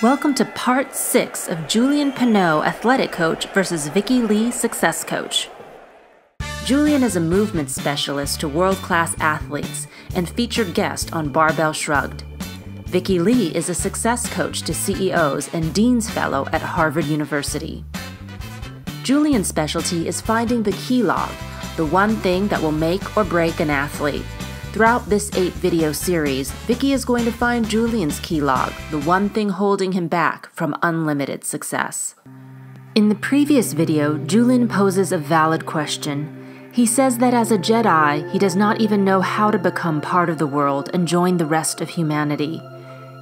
Welcome to part 6 of Julien Pineau, athletic coach, versus Vicky Lee, success coach. Julien is a movement specialist to world-class athletes and featured guest on Barbell Shrugged. Vicky Lee is a success coach to CEOs and Dean's Fellow at Harvard University. Julien's specialty is finding the key log, the one thing that will make or break an athlete. Throughout this 8-video series, Vicky is going to find Julien's key log, the one thing holding him back from unlimited success. In the previous video, Julien poses a valid question. He says that as a Jedi, he does not even know how to become part of the world and join the rest of humanity.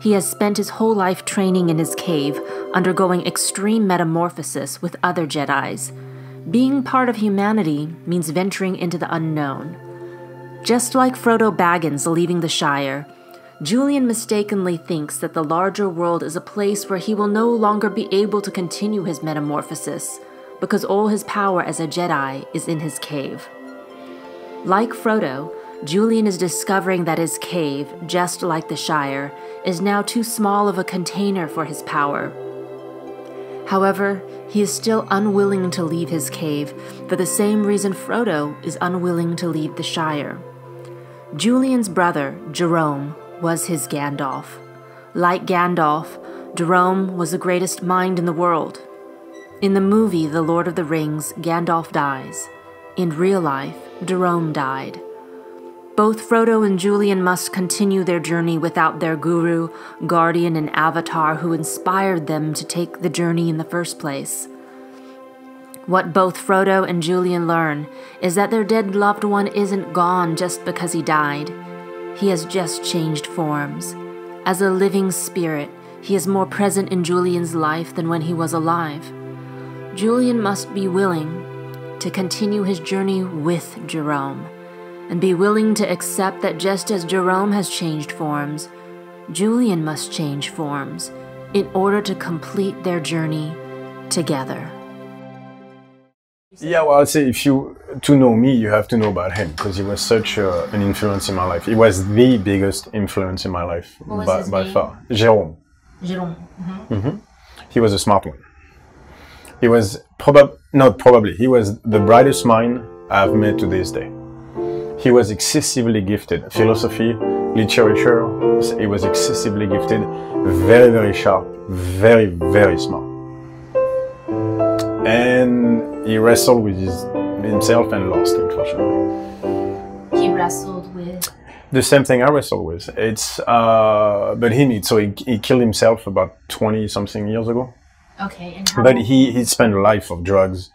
He has spent his whole life training in his cave, undergoing extreme metamorphosis with other Jedis. Being part of humanity means venturing into the unknown. Just like Frodo Baggins leaving the Shire, Julien mistakenly thinks that the larger world is a place where he will no longer be able to continue his metamorphosis, because all his power as a Jedi is in his cave. Like Frodo, Julien is discovering that his cave, just like the Shire, is now too small of a container for his power. However, he is still unwilling to leave his cave, for the same reason Frodo is unwilling to leave the Shire. Julien's brother, Jérôme, was his Gandalf. Like Gandalf, Jérôme was the greatest mind in the world. In the movie The Lord of the Rings, Gandalf dies. In real life, Jérôme died. Both Frodo and Julien must continue their journey without their guru, guardian, and avatar who inspired them to take the journey in the first place. What both Frodo and Julien learn is that their dead loved one isn't gone just because he died. He has just changed forms. As a living spirit, he is more present in Julien's life than when he was alive. Julien must be willing to continue his journey with Jérôme, and be willing to accept that just as Jérôme has changed forms, Julien must change forms in order to complete their journey together. Yeah, well, I'd say to know me, you have to know about him, because he was such an influence in my life. He was the biggest influence in my life by far. Jérôme. Jérôme. Mm-hmm. Mm-hmm. He was a smart one. He was he was the brightest mind I've met to this day. He was excessively gifted. Philosophy, literature, he was excessively gifted, very, very sharp, very, very smart. And he wrestled with himself and lost, unfortunately. He wrestled with? The same thing I wrestled with. It's, but he needs, so he killed himself about 20-something years ago. Okay. And how but he spent a life of drugs.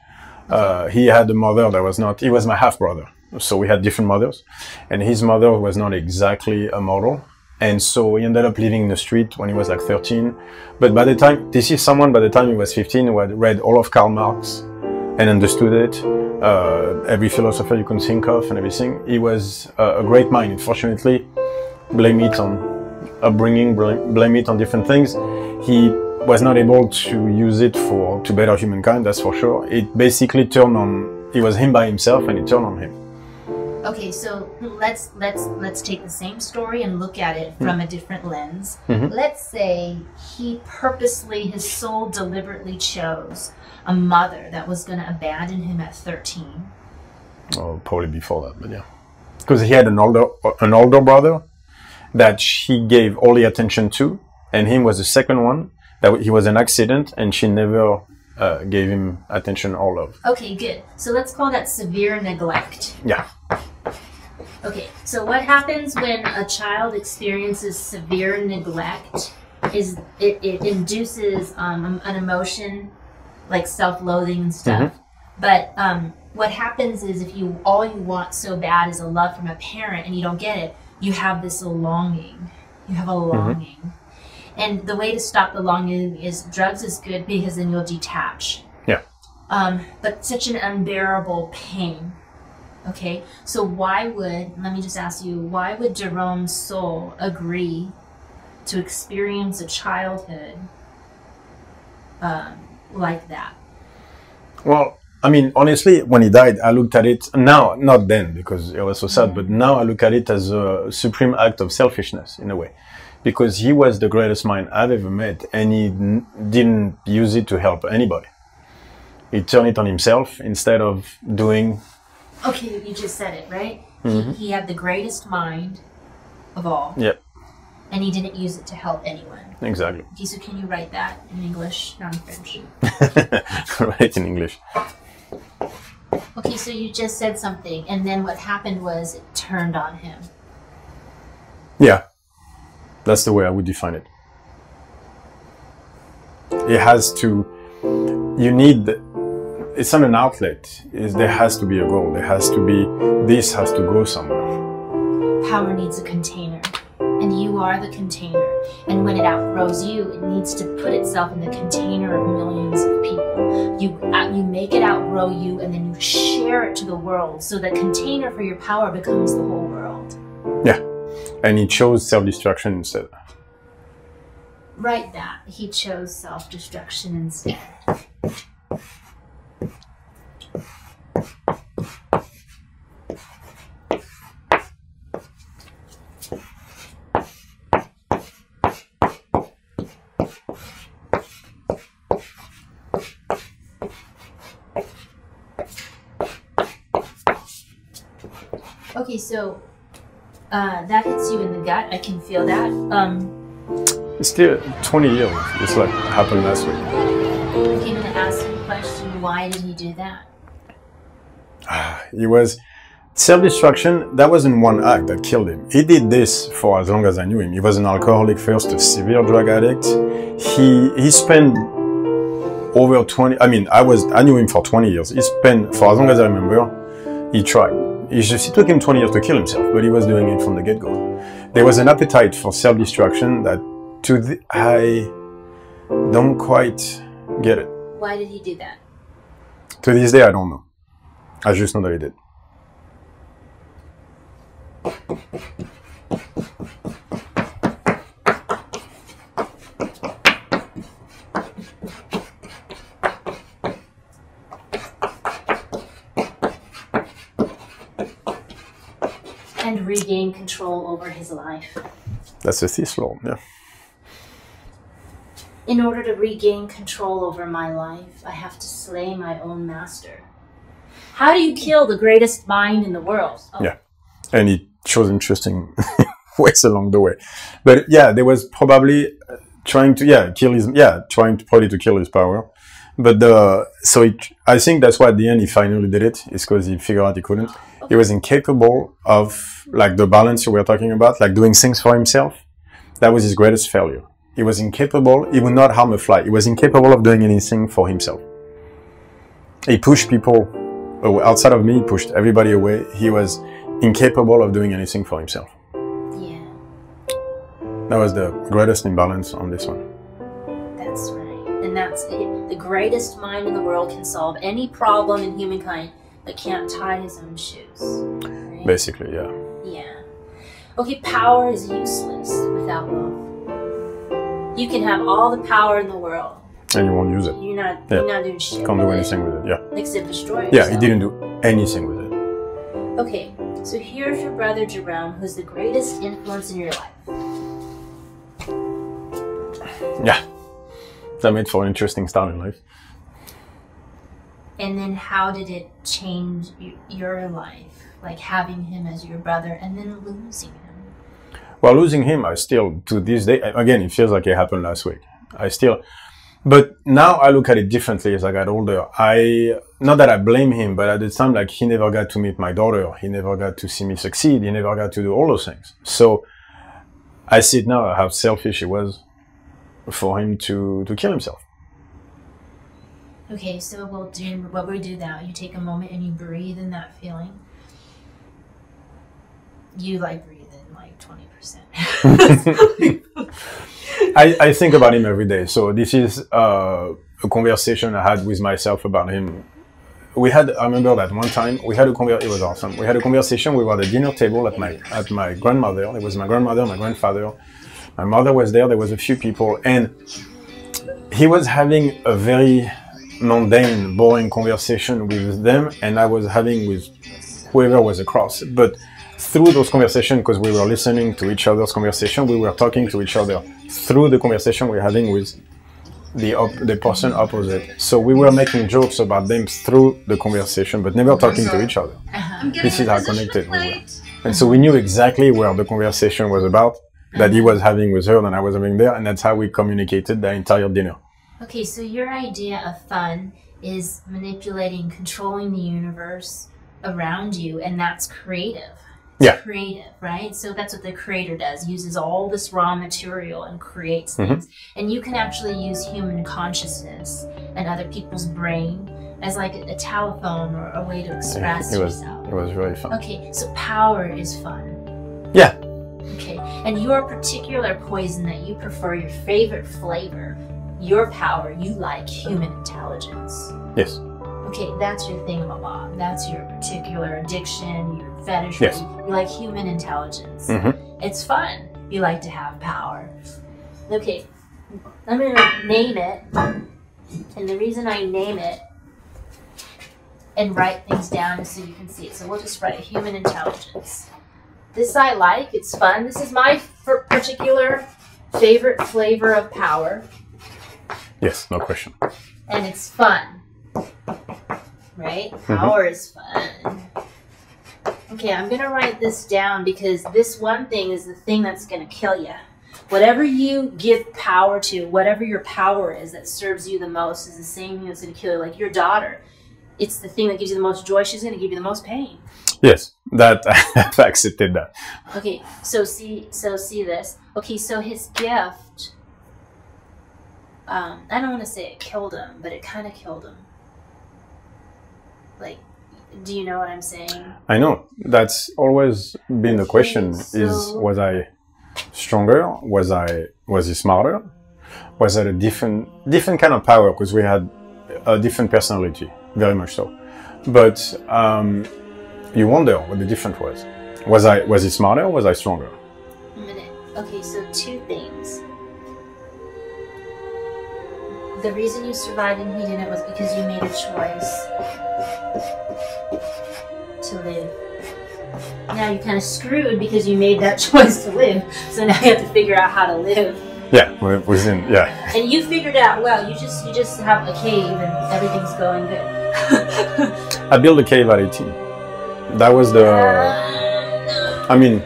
Okay. He had a mother that was not, he was my half-brother. So we had different mothers, and his mother was not exactly a model, and so he ended up living in the street when he was like 13. But by the time, this is someone by the time he was 15 who had read all of Karl Marx and understood it, every philosopher you can think of and everything. He was a great mind. Unfortunately, blame it on upbringing, blame it on different things. He was not able to use it to better humankind, that's for sure. It basically turned on, it was him by himself, and it turned on him. Okay, so let's take the same story and look at it from a different lens. Mm-hmm. Let's say he purposely, his soul deliberately chose a mother that was going to abandon him at 13. Oh, probably before that, but yeah, because he had an older brother that she gave all the attention to, and him was the second one that he was an accident, and she never gave him attention or love. Okay, good. So let's call that severe neglect. Yeah. Okay, so what happens when a child experiences severe neglect is it induces an emotion like self-loathing and stuff. Mm-hmm. But what happens is if all you want so bad is a love from a parent and you don't get it, you have this longing. You have a longing. Mm-hmm. And the way to stop the longing is drugs is good because then you'll detach. Yeah. But such an unbearable pain. Okay, so why would, let me just ask you, why would Jérôme's soul agree to experience a childhood like that? Well, I mean, honestly, when he died, I looked at it now, not then, because it was so sad, but now I look at it as a supreme act of selfishness, in a way. because he was the greatest mind I've ever met, and he didn't use it to help anybody. He turned it on himself instead of doing... Okay, you just said it, right? Mm-hmm. He had the greatest mind of all. Yep. And he didn't use it to help anyone. Exactly. Okay, so can you write that in English, not in French? Write in English. Okay, so you just said something, and then what happened was it turned on him. Yeah. That's the way I would define it. It has to... You need... It's not an outlet. There has to be a goal. There has to be... This has to go somewhere. Power needs a container. And you are the container. And when it outgrows you, it needs to put itself in the container of millions of people. You make it outgrow you, and then you share it to the world. So the container for your power becomes the whole world. Yeah. And he chose self-destruction instead. Write that. He chose self-destruction instead. Okay, so that hits you in the gut. I can feel that. It's still 20 years. It's like happened last week. Okay, I'm going to ask you a question. Why did he do that? It was self-destruction. That wasn't one act that killed him. He did this for as long as I knew him. He was an alcoholic first, a severe drug addict. He spent over 20. I mean, I knew him for 20 years. He spent, for as long as I remember, he tried. It took him 20 years to kill himself, but he was doing it from the get-go. There was an appetite for self-destruction that I don't quite get it. Why did he do that? To this day, I don't know. I just know that he did. And regain control over his life. That's a thief's law, yeah. In order to regain control over my life, I have to slay my own master. How do you kill the greatest mind in the world? Oh. Yeah, and he chose interesting ways along the way. But yeah, there was probably trying to kill his power. But I think that's why at the end he finally did it. It's because he figured out he couldn't. Okay. He was incapable of, like, the balance you were talking about, like doing things for himself. That was his greatest failure. He was incapable. He would not harm a fly. He was incapable of doing anything for himself. He pushed people outside of me. He pushed everybody away. He was incapable of doing anything for himself. Yeah. That was the greatest imbalance on this one. That's right. And that's it. The greatest mind in the world can solve any problem in humankind, but can't tie his own shoes. Right? Basically, yeah. Yeah. Okay, power is useless without love. You can have all the power in the world, and you won't use it. You're not doing shit. Can't do anything with it. Yeah. Except destroy yourself. Yeah, he didn't do anything with it. Okay, so here's your brother Jérôme, who's the greatest influence in your life. Yeah. That made for an interesting start in life. And then how did it change your life? Like having him as your brother and then losing him? Well, losing him, I still, to this day, again, it feels like it happened last week. But now I look at it differently as I got older. Not that I blame him, but at the time, like, he never got to meet my daughter. He never got to see me succeed. He never got to do all those things. So I see it now, how selfish it was for him to kill himself. Okay, so what we do now, you take a moment and you breathe in that feeling. You like breathe in like 20%. I think about him every day. So this is a conversation I had with myself about him. I remember that one time we had a conversation. It was awesome. We had a conversation. We were at the dinner table at my grandmother. It was my grandmother, my grandfather. My mother was there, there was a few people, and he was having a very mundane, boring conversation with them, and I was having with whoever was across. But through those conversations, because we were listening to each other's conversation, we were talking to each other through the conversation we're having with the person opposite. So we were making jokes about them through the conversation, but never talking to each other. This is how connected we were. And so we knew exactly where the conversation was about, that he was having with her and I was having there, and that's how we communicated the entire dinner. Okay, so your idea of fun is manipulating, controlling the universe around you, and that's creative. It's creative, right? So that's what the creator does, uses all this raw material and creates things. And you can actually use human consciousness and other people's brain as like a telephone or a way to express yourself. It was really fun. Okay, so power is fun. Yeah. Okay, and your particular poison that you prefer, your favorite flavor, your power, you like human intelligence. Yes. Okay, that's your thing about Bob. That's your particular addiction, your fetish. Yes. You like human intelligence. It's fun. You like to have power. Okay, I'm going to name it. And the reason I name it and write things down is so you can see it. So we'll just write human intelligence. This I like. It's fun. This is my particular favorite flavor of power. Yes, no question. And it's fun, right? Power is fun. Okay, I'm going to write this down because this one thing is the thing that's going to kill you. Whatever you give power to, whatever your power is that serves you the most is the same thing that's going to kill you. Like your daughter, it's the thing that gives you the most joy. She's going to give you the most pain. Yes, that I've accepted that. Okay, so see this. Okay, so his gift... I don't want to say it killed him, but it kind of killed him. Like, do you know what I'm saying? I know. That's always been the question, is was I stronger? Was he smarter? Was that a different kind of power? Because we had a different personality, very much so. But you wonder what the difference was. Was he smarter or was I stronger? A minute. Okay, so two things. The reason you survived and he didn't was because you made a choice to live. Now you're kind of screwed because you made that choice to live. So now you have to figure out how to live. Yeah, yeah. And you figured out, well, you just have a cave and everything's going good. I built a cave at 18. That was the... I mean...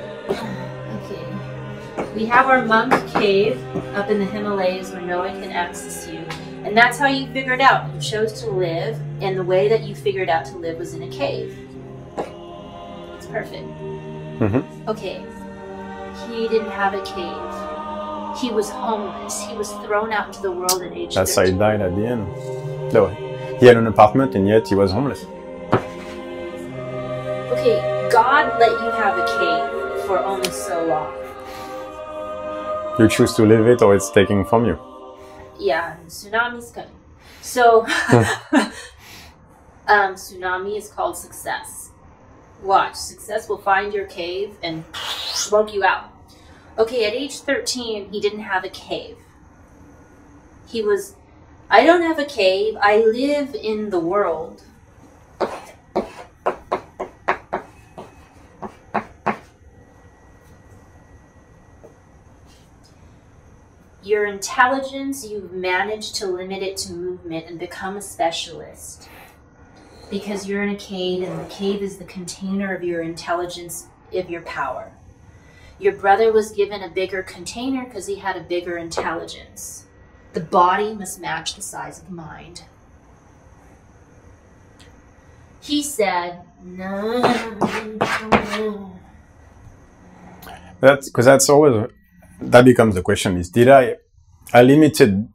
Okay. We have our monk cave up in the Himalayas where no one can access you. And that's how you figured out. You chose to live, and the way that you figured out to live was in a cave. It's perfect. Okay. He didn't have a cave. He was homeless. He was thrown out into the world at age 13. That's how he died at the end. No, he had an apartment, and yet he was homeless. Okay, God let you have a cave for only so long. You choose to live it, or it's taken from you. Yeah, tsunami's coming. So, tsunami is called success. Watch, success will find your cave and smoke you out. Okay, at age 13, he didn't have a cave. He was, I don't have a cave, I live in the world. Your intelligence, you've managed to limit it to movement and become a specialist because you're in a cave, and the cave is the container of your intelligence, of your power. Your brother was given a bigger container because he had a bigger intelligence. The body must match the size of the mind. He said, no. That's because that's always... That becomes the question, is did I limited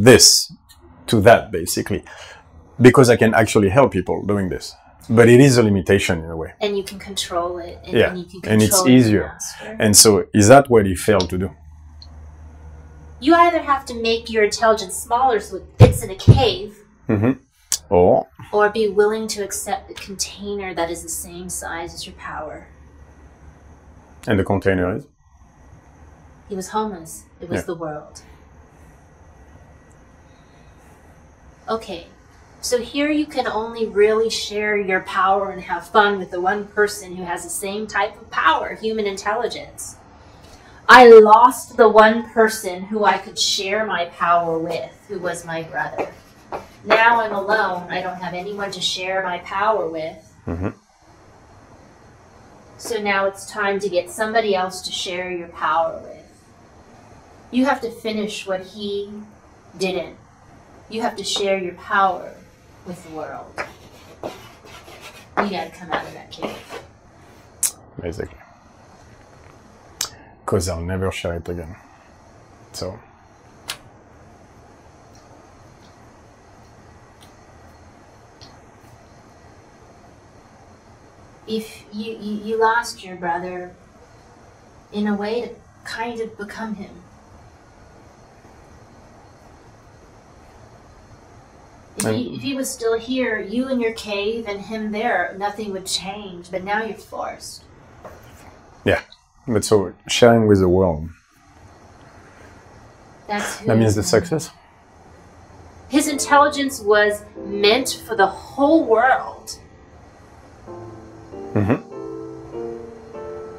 this to that, basically, because I can actually help people doing this. But it is a limitation in a way. And you can control it. And yeah, you can control and it's easier. And so is that what he failed to do? You either have to make your intelligence smaller so it fits in a cave. Or be willing to accept a container that is the same size as your power. And the container is? He was homeless. It was the world. Okay, So here you can only really share your power and have fun with the one person who has the same type of power, human intelligence. I lost the one person who I could share my power with, who was my brother. Now I'm alone. I don't have anyone to share my power with. Mm-hmm. So now it's time to get somebody else to share your power with. You have to finish what he didn't. You have to share your power with the world. You gotta come out of that cave. Amazing. Because I'll never share it again. So. If you lost your brother in a way to kind of become him. If he was still here, you in your cave and him there, nothing would change. But now you're forced. Yeah, but so sharing with the world. That's who that means the success. His intelligence was meant for the whole world. Mm-hmm.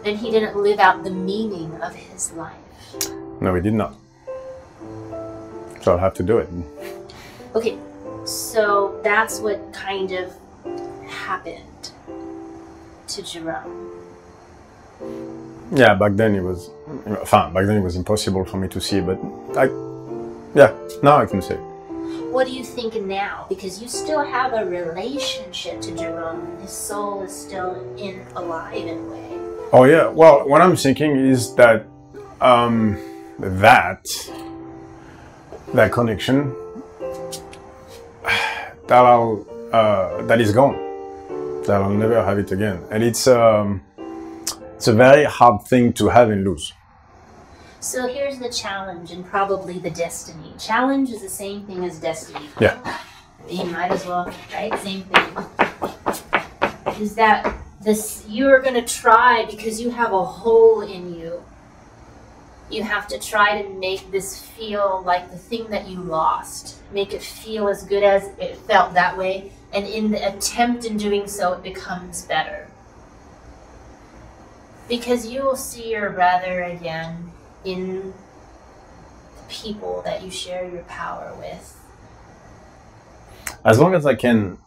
And he didn't live out the meaning of his life. No, he did not. So I'll have to do it. Okay. So that's what kind of happened to Jérôme. Yeah, back then it was fine. Back then it was impossible for me to see, but now I can see. What do you think now? Because you still have a relationship to Jérôme. His soul is still alive in a way. Oh yeah. Well, what I'm thinking is that that connection. That is gone. That I'll never have it again, and it's a very hard thing to have and lose. So here's the challenge, and probably the destiny. Challenge is the same thing as destiny. Yeah. You might as well, right? Same thing. Is that this? You are going to try because you have a hole in you. You have to try to make this feel like the thing that you lost. Make it feel as good as it felt that way. And in the attempt in doing so, it becomes better. Because you will see your brother again in the people that you share your power with. As long as I can...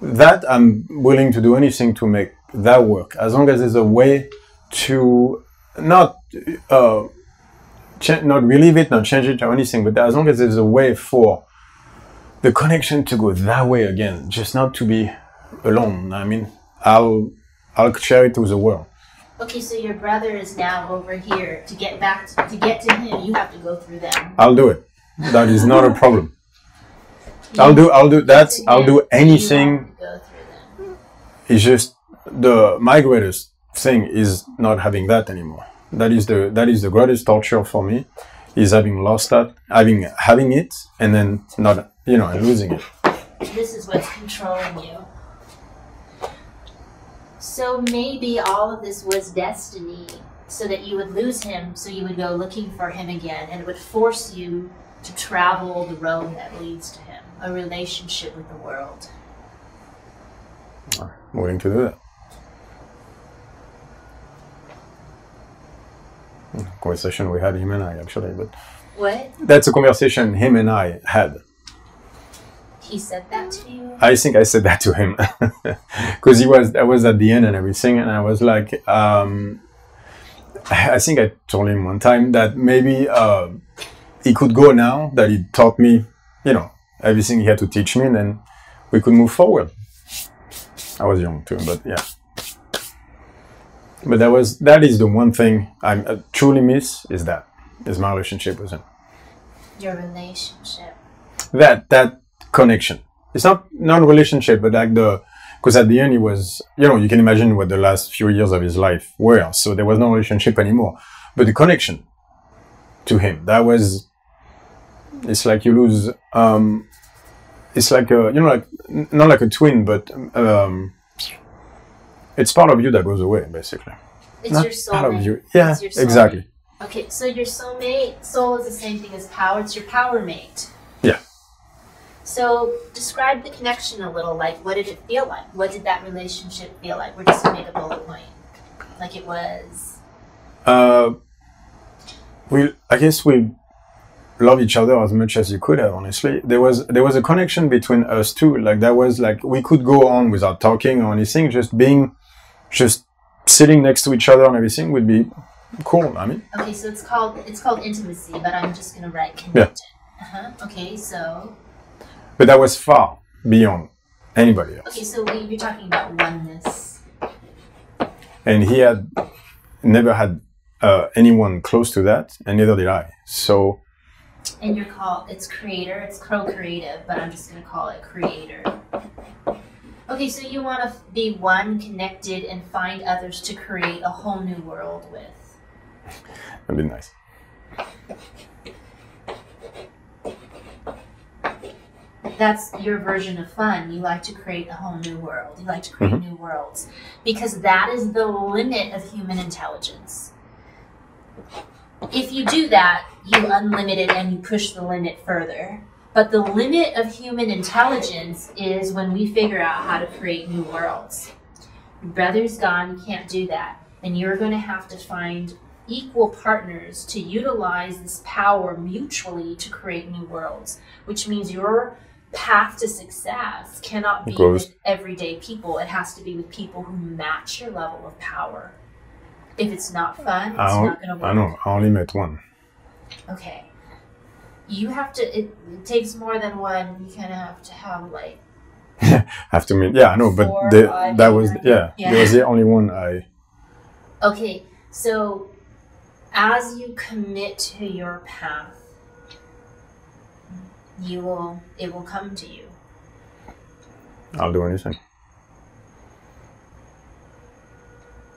That I'm willing to do anything to make that work. As long as there's a way to not relieve it, not change it or anything, but as long as there's a way for the connection to go that way again, just not to be alone. I mean, I'll share it with the world. Okay, so your brother is now over here. To get back to get to him, you have to go through them. I'll do it. That is not a problem. I'll do anything. Go through them. It's just my greatest thing is not having that anymore. That is the greatest torture for me, is having lost that, having it, and then not, you know, and losing it. This is what's controlling you. So maybe all of this was destiny, so that you would lose him, so you would go looking for him again, and it would force you to travel the road that leads to him, a relationship with the world. I'm willing to do that. Conversation we had, him and I, actually, but what? That's a conversation him and I had. He said that to you? I think I said that to him, because I was at the end and everything, and I was like, I think I told him one time that maybe he could go now that he taught me, you know, everything he had to teach me, and then we could move forward. I was young too, but yeah. But that is the one thing I truly miss, is my relationship with him. Your relationship. That connection. It's not a relationship, but like because at the end he was, you know, you can imagine what the last few years of his life were. So there was no relationship anymore, but the connection to him, that was, it's like you lose, it's like a, you know, like not like a twin, but. It's part of you that goes away, basically. It's your soulmate. Part of you. Yeah, it's your soulmate. Exactly. Okay, so your soulmate, soul is the same thing as power. It's your power mate. Yeah. So describe the connection a little, like what did it feel like? What did that relationship feel like? We're just going to make a bullet point. Like it was... I guess we love each other as much as you could have, honestly. There was a connection between us two. Like that was like, we could go on without talking or anything, just sitting next to each other and everything would be cool. I mean, okay, so it's called intimacy, but I'm just gonna write connection. Yeah. Okay, so but that was far beyond anybody else. Okay, so you're talking about oneness, and he had never had anyone close to that, and neither did I. So and you're called, it's creator, it's co-creative, but I'm just going to call it creator. Okay, so you want to be one, connected, and find others to create a whole new world with. That'd be nice. That's your version of fun. You like to create a whole new world. You like to create new worlds. Because that is the limit of human intelligence. If you do that, you unlimit it and you push the limit further. But the limit of human intelligence is when we figure out how to create new worlds. Your brother's gone, you can't do that. And you're going to have to find equal partners to utilize this power mutually to create new worlds, which means your path to success cannot be with everyday people. It has to be with people who match your level of power. If it's not fun, it's not going to work. I know. I only met one. Okay. You have to, it takes more than one. You kind of have to have like... yeah, I know, but that was, yeah, it was the only one I... Okay, so as you commit to your path, you will, it will come to you. I'll do anything.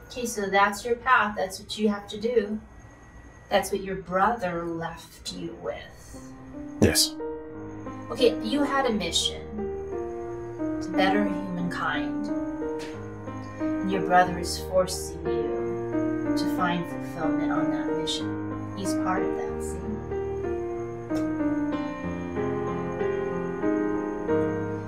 Okay, so that's your path. That's what you have to do. That's what your brother left you with. Yes. Okay, you had a mission to better humankind. And your brother is forcing you to find fulfillment on that mission. He's part of that, see?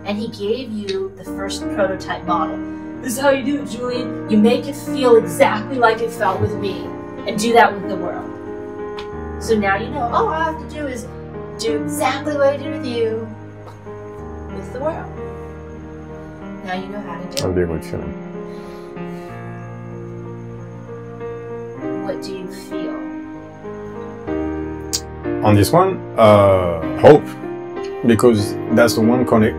And he gave you the first prototype model. This is how you do it, Julien. You make it feel exactly like it felt with me, and do that with the world. So now you know, all I have to do is do exactly what I did with you, with the world. Now you know how to do it. I'll do what you know. What do you feel? On this one, hope, because that's the one connect.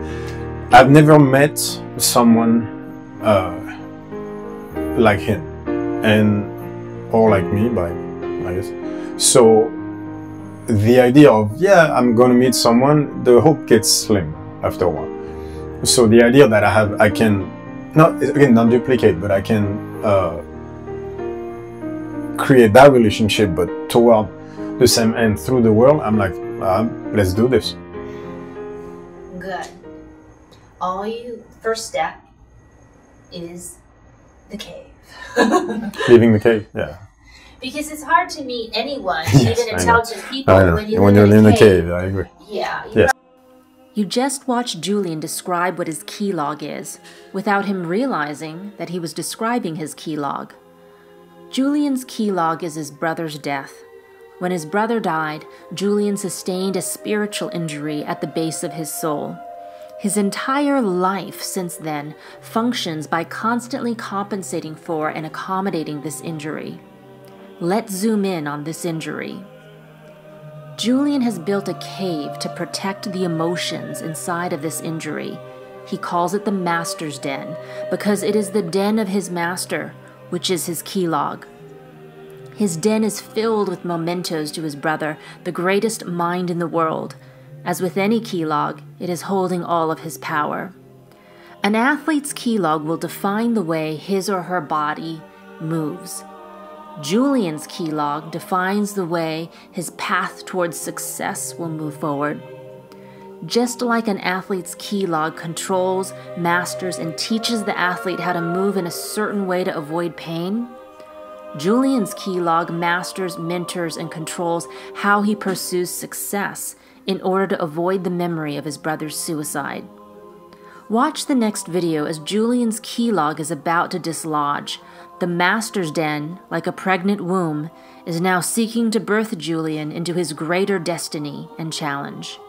I've never met someone like him, and or like me, but I guess. So the idea of, yeah, I'm gonna meet someone, the hope gets slim after a while. So the idea that I have, I can not duplicate, but I can create that relationship, but toward the same end through the world. I'm like, let's do this. Good. First step is the cave. Leaving the cave, yeah. Because it's hard to meet anyone, yes, even intelligent people, when you're in the cave. I agree. Yeah. Yes. You just watched Julien describe what his key log is, without him realizing that he was describing his key log. Julien's key log is his brother's death. When his brother died, Julien sustained a spiritual injury at the base of his soul. His entire life since then functions by constantly compensating for and accommodating this injury. Let's zoom in on this injury. Julien has built a cave to protect the emotions inside of this injury. He calls it the master's den because it is the den of his master, which is his key log. His den is filled with mementos to his brother, the greatest mind in the world. As with any key log, it is holding all of his power. An athlete's key log will define the way his or her body moves. Julien's key log defines the way his path towards success will move forward. Just like an athlete's key log controls, masters, and teaches the athlete how to move in a certain way to avoid pain, Julien's key log masters, mentors, and controls how he pursues success in order to avoid the memory of his brother's suicide. Watch the next video as Julian's keylog is about to dislodge. The master's den, like a pregnant womb, is now seeking to birth Julien into his greater destiny and challenge.